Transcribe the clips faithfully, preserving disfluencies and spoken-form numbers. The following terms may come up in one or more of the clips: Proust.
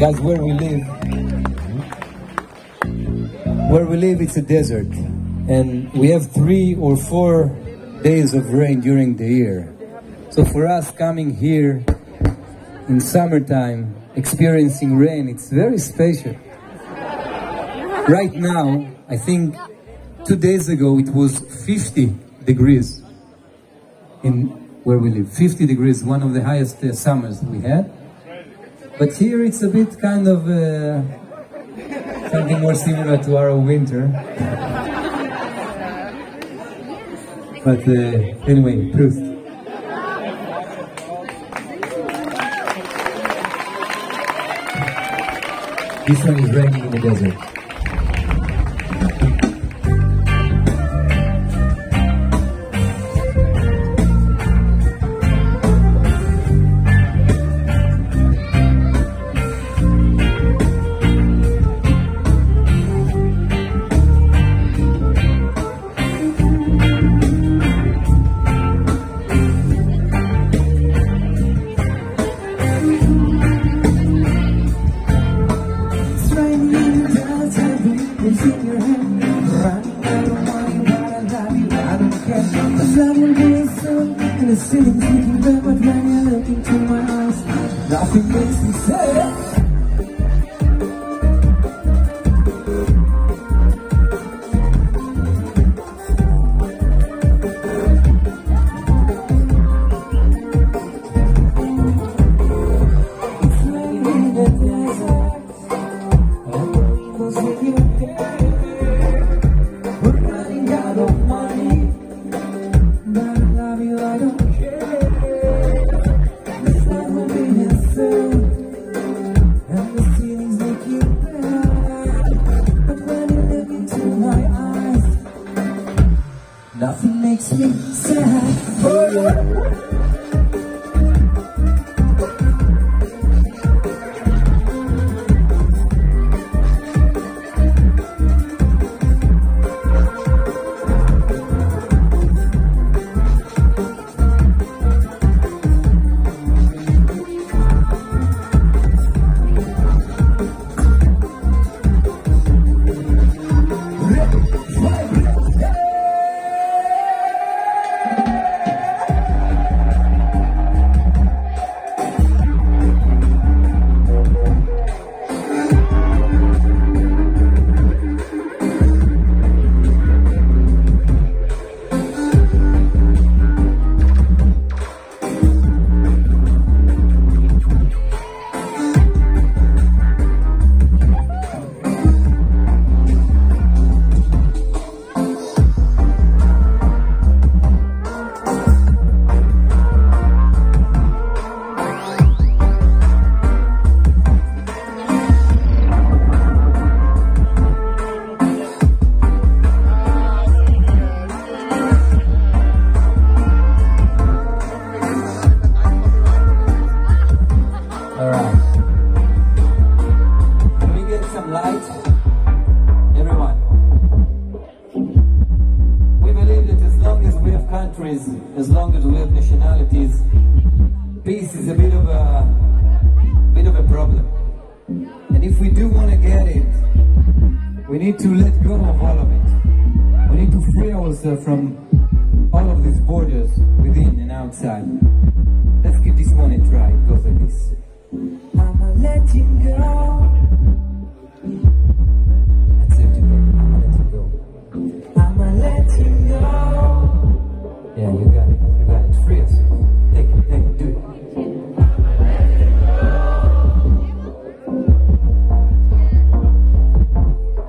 That's where we live. Where we live, it's a desert. And we have three or four days of rain during the year. So for us, coming here in summertime, experiencing rain, it's very special. Right now, I think two days ago, it was fifty degrees in where we live. fifty degrees, one of the highest uh, summers we had. But here it's a bit kind of uh, something more similar to our winter. But uh, anyway, Proust. This one is raining in the desert. Nothing makes me sad. Nothing makes me sad. Oh. As long as we have nationalities, peace is a bit of a bit of a problem. And if we do want to get it, we need to let go of all of it. We need to free ourselves from all of these borders within and outside. Let's give this one a try. It goes like this. I'ma let you go. Accept it. I'ma let you go. I'ma let you go. Yeah, you got it. You got it. Free us. Take it. Take it. Do it.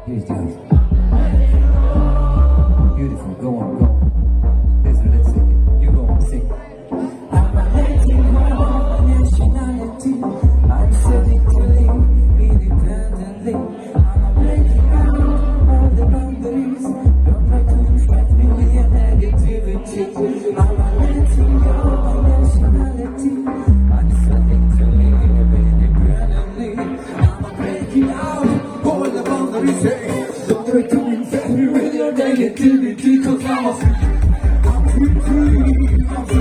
Here's the answer. Beautiful. Go on. Go on. Let's, let's sing it. You go on. Sing it. I'm a lady of my nationality. I'm ready to live independently. I'm a lady of all the boundaries. Don't try to infect me with your negativity. I'm a I'm free, I'm free, I'm free.